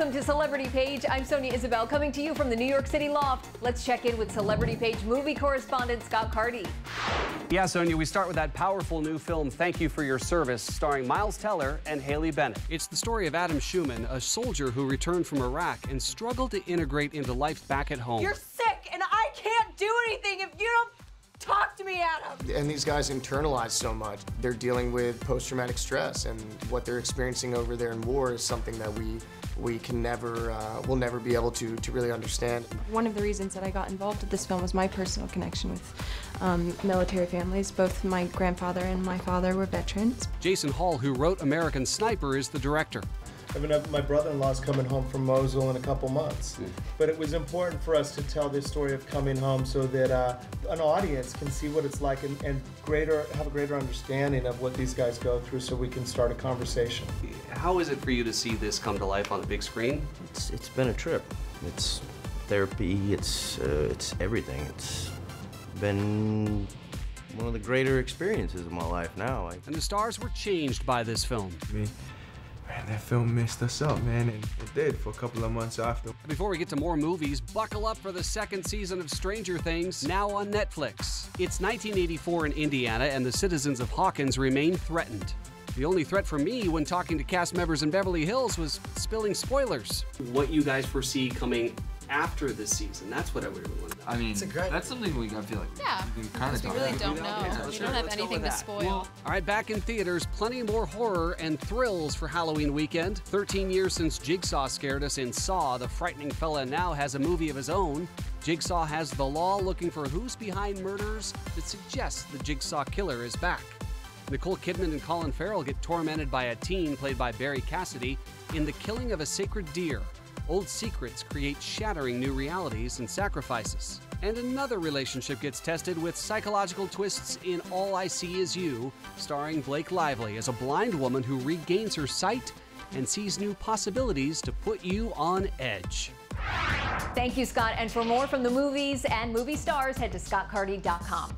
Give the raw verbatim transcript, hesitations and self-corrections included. Welcome to Celebrity Page. I'm Sonia Isabelle, coming to you from the New York City loft. Let's check in with Celebrity Page movie correspondent Scott Carty. Yeah, Sonia, we start with that powerful new film, Thank You For Your Service, starring Miles Teller and Haley Bennett. It's the story of Adam Schumann, a soldier who returned from Iraq and struggled to integrate into life back at home. You're sick, and I can't do anything if you don't talk to me, Adam. And these guys internalize so much. They're dealing with post-traumatic stress, and what they're experiencing over there in war is something that we we can never, uh, we'll never be able to, to really understand. One of the reasons that I got involved with this film was my personal connection with um, military families. Both my grandfather and my father were veterans. Jason Hall, who wrote American Sniper, is the director. I mean, my brother-in-law's coming home from Mosul in a couple months. But it was important for us to tell this story of coming home so that uh, an audience can see what it's like and, and greater have a greater understanding of what these guys go through so we can start a conversation. How is it for you to see this come to life on the big screen? It's, it's been a trip. It's therapy, it's, uh, it's everything. It's been one of the greater experiences of my life now. I... And the stars were changed by this film. Me. Man, that film messed us up, man, and it did for a couple of months after. Before we get to more movies, buckle up for the second season of Stranger Things, now on Netflix. It's nineteen eighty-four in Indiana, and the citizens of Hawkins remain threatened. The only threat for me when talking to cast members in Beverly Hills was spilling spoilers. What you guys foresee coming after this season, that's what I really want to know. I mean, it's a great that's something we I feel like yeah. we can kind of talk about. We really don't know. Yeah, we sure. don't have Let's anything to spoil. Well, all right, back in theaters, plenty more horror and thrills for Halloween weekend. thirteen years since Jigsaw scared us in Saw, the frightening fella now has a movie of his own. Jigsaw has the law looking for who's behind murders that suggests the Jigsaw killer is back. Nicole Kidman and Colin Farrell get tormented by a teen played by Barry Cassidy in The Killing of a Sacred Deer. Old secrets create shattering new realities and sacrifices. And another relationship gets tested with psychological twists in All I See Is You, starring Blake Lively as a blind woman who regains her sight and sees new possibilities to put you on edge. Thank you, Scott. And for more from the movies and movie stars, head to Scott Carty dot com.